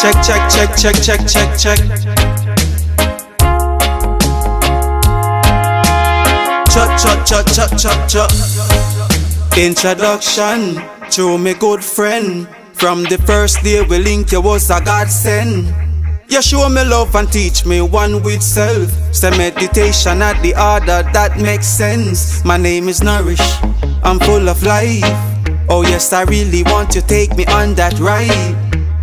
Check, check, check, check, check, check, check. Chop, chop, chop, chop, chop, chop. Introduction to me good friend. From the first day we link, you was a godsend. You show me love and teach me one with self. Say meditation at the order, that makes sense. My name is Nourish, I'm full of life. Oh yes, I really want to take me on that ride.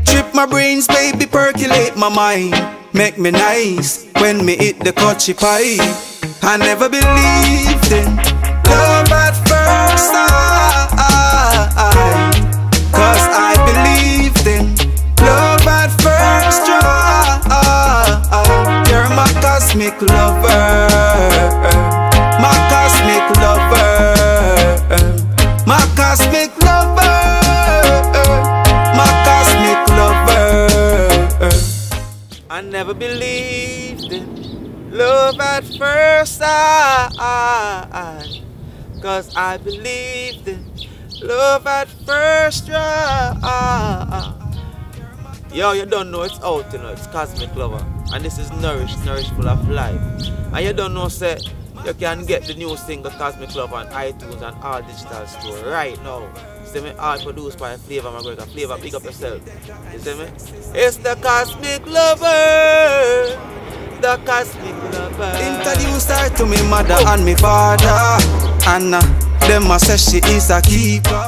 Trip my brains, baby, percolate my mind. Make me nice when me eat the cutchy pie. I never believed in love at first sight, 'cause I believed in love at first try. You're my cosmic lover, my cosmic lover, my cosmic lover, my cosmic lover. I never believed in love at first sight, 'cause I believed in love at first try. Yo, you don't know it's out, you know, it's Cosmic Lover. And this is Nourish, Nourish full of life. And you don't know, say, you can get the new single Cosmic Lover on iTunes and all digital stores right now. See me, all produced by Flavor McGregor. Flavor, pick up yourself. You see me? It's the Cosmic Lover. The Cosmic Lover. Introduced her to me mother and me father. Anna. Them a say she is a keeper.